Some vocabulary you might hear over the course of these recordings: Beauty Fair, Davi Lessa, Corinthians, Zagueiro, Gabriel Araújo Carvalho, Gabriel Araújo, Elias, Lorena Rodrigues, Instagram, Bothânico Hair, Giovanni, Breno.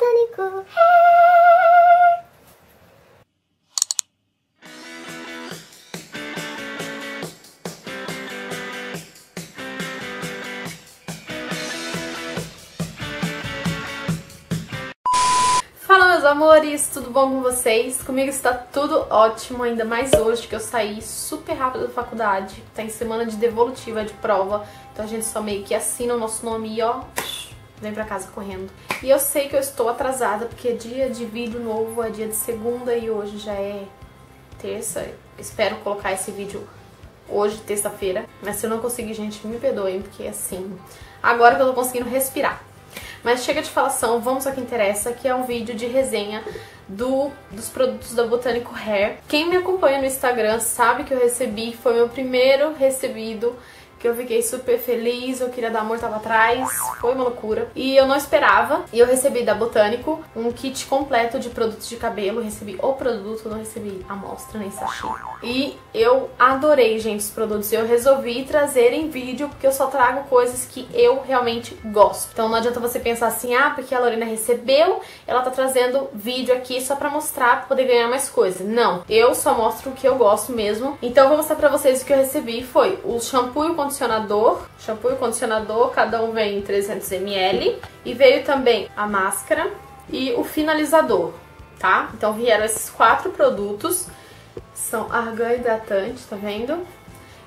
Bothânico Hair. Fala, meus amores, tudo bom com vocês? Comigo está tudo ótimo, ainda mais hoje que eu saí super rápido da faculdade. Tá em semana de devolutiva, de prova, então a gente só meio que assina o nosso nome e ó, vem pra casa correndo. E eu sei que eu estou atrasada, porque é dia de vídeo novo, é dia de segunda e hoje já é terça. Espero colocar esse vídeo hoje, terça-feira. Mas se eu não conseguir, gente, me perdoem, porque assim, agora que eu tô conseguindo respirar. Mas chega de falação, vamos ao que interessa, que é um vídeo de resenha dos produtos da Bothânico Hair. Quem me acompanha no Instagram sabe que eu recebi, foi meu primeiro recebido, que eu fiquei super feliz, eu queria dar amor, tava atrás, foi uma loucura. E eu não esperava, e eu recebi da Bothânico um kit completo de produtos de cabelo, recebi o produto, não recebi amostra nem sachê. E eu adorei, gente, os produtos, eu resolvi trazer em vídeo, porque eu só trago coisas que eu realmente gosto. Então não adianta você pensar assim, ah, porque a Lorena recebeu, ela tá trazendo vídeo aqui só pra mostrar, pra poder ganhar mais coisas. Não, eu só mostro o que eu gosto mesmo. Então eu vou mostrar pra vocês o que eu recebi, foi o shampoo e o shampoo e condicionador, cada um vem em 300 ml. E veio também a máscara e o finalizador, tá? Então vieram esses 4 produtos, são argan hidratante, tá vendo?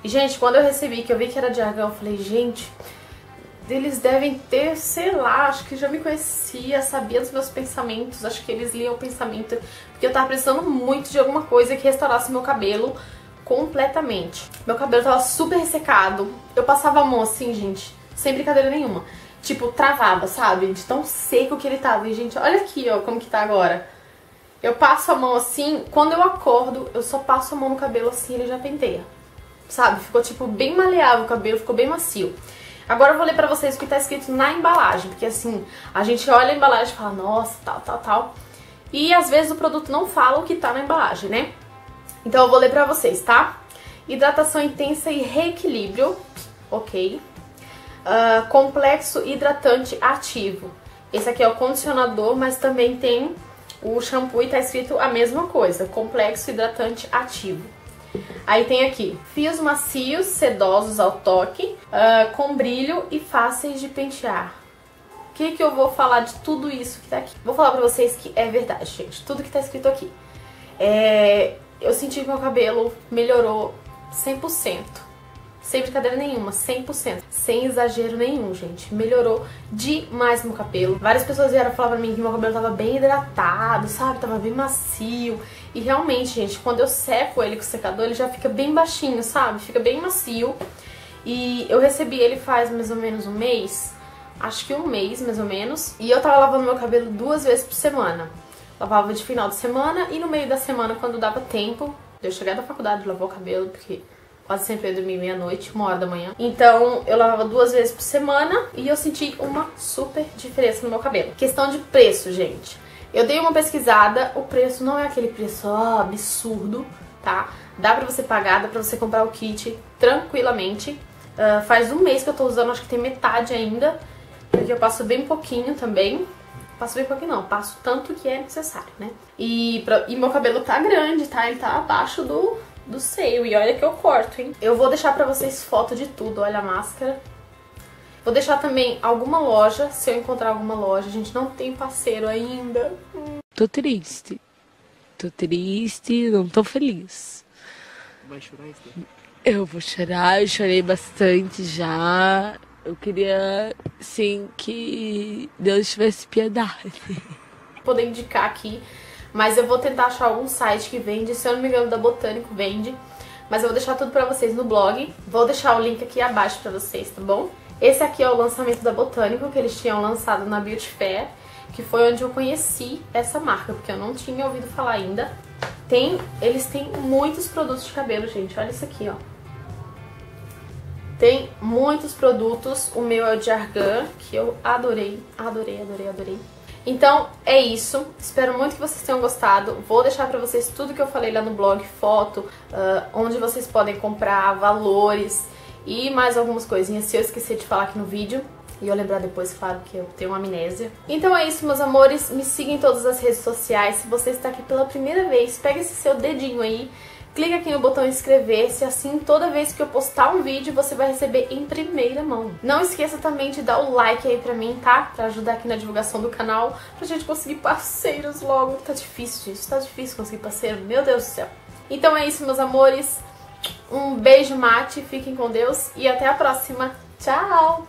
E, gente, quando eu recebi, que eu vi que era de argan, eu falei, gente, eles devem ter, sei lá, acho que já me conhecia, sabia dos meus pensamentos, acho que eles liam o pensamento, porque eu tava precisando muito de alguma coisa que restaurasse meu cabelo completamente. Meu cabelo tava super ressecado, eu passava a mão assim, gente, sem brincadeira nenhuma, tipo, travava, sabe, de tão seco que ele tava. E, gente, olha aqui, ó, como que tá agora. Eu passo a mão assim, quando eu acordo, eu só passo a mão no cabelo assim, ele já penteia, sabe, ficou tipo bem maleável o cabelo, ficou bem macio. Agora eu vou ler pra vocês o que tá escrito na embalagem, porque assim, a gente olha a embalagem e fala, nossa, tal, tal, tal, e às vezes o produto não fala o que tá na embalagem, né? Então eu vou ler pra vocês, tá? Hidratação intensa e reequilíbrio, ok. Complexo hidratante ativo. Esse aqui é o condicionador, mas também tem o shampoo e tá escrito a mesma coisa. Complexo hidratante ativo. Aí tem aqui, fios macios, sedosos ao toque, com brilho e fáceis de pentear. O que que eu vou falar de tudo isso que tá aqui? Vou falar pra vocês que é verdade, gente. Tudo que tá escrito aqui. Eu senti que meu cabelo melhorou 100%, sem brincadeira nenhuma, 100%, sem exagero nenhum, gente, melhorou demais meu cabelo. Várias pessoas vieram falar pra mim que meu cabelo tava bem hidratado, sabe, tava bem macio, e realmente, gente, quando eu seco ele com o secador, ele já fica bem baixinho, sabe, fica bem macio. E eu recebi ele faz mais ou menos um mês, acho que um mês mais ou menos, e eu tava lavando meu cabelo 2 vezes por semana. Lavava de final de semana e no meio da semana, quando dava tempo, eu cheguei da faculdade, lavava o cabelo, porque quase sempre eu dormia meia-noite, 1h da manhã. Então eu lavava 2 vezes por semana e eu senti uma super diferença no meu cabelo. Questão de preço, gente. Eu dei uma pesquisada, o preço não é aquele preço absurdo, tá? Dá pra você pagar, dá pra você comprar o kit tranquilamente. Faz um mês que eu tô usando, acho que tem metade ainda, porque eu passo bem pouquinho também. Passo bem pouquinho não, passo tanto que é necessário, né? E meu cabelo tá grande, tá? Ele tá abaixo do seio, e olha que eu corto, hein? Eu vou deixar pra vocês foto de tudo, olha a máscara. Vou deixar também alguma loja, se eu encontrar alguma loja. A gente não tem parceiro ainda. Tô triste, não tô feliz. Vai chorar isso? Eu vou chorar, eu chorei bastante já. Eu queria, sim, que Deus tivesse piedade. Poder indicar aqui, mas eu vou tentar achar algum site que vende. Se eu não me engano, da Bothânico vende. Mas eu vou deixar tudo pra vocês no blog. Vou deixar o link aqui abaixo pra vocês, tá bom? Esse aqui é o lançamento da Bothânico, que eles tinham lançado na Beauty Fair, que foi onde eu conheci essa marca, porque eu não tinha ouvido falar ainda. Eles têm muitos produtos de cabelo, gente. Olha isso aqui, ó. Tem muitos produtos, o meu é o de argan, que eu adorei, adorei, adorei, adorei. Então é isso, espero muito que vocês tenham gostado. Vou deixar pra vocês tudo que eu falei lá no blog, foto, onde vocês podem comprar, valores e mais algumas coisinhas, se eu esquecer de falar aqui no vídeo. e eu lembrar depois, claro, que eu tenho amnésia. Então é isso, meus amores. Me sigam em todas as redes sociais. Se você está aqui pela primeira vez, pega esse seu dedinho aí, clica aqui no botão inscrever-se, assim toda vez que eu postar um vídeo você vai receber em primeira mão. Não esqueça também de dar o like aí pra mim, tá? Pra ajudar aqui na divulgação do canal, pra gente conseguir parceiros logo. Tá difícil, gente, tá difícil conseguir parceiro, meu Deus do céu. Então é isso, meus amores. Um beijo mate, fiquem com Deus e até a próxima. Tchau!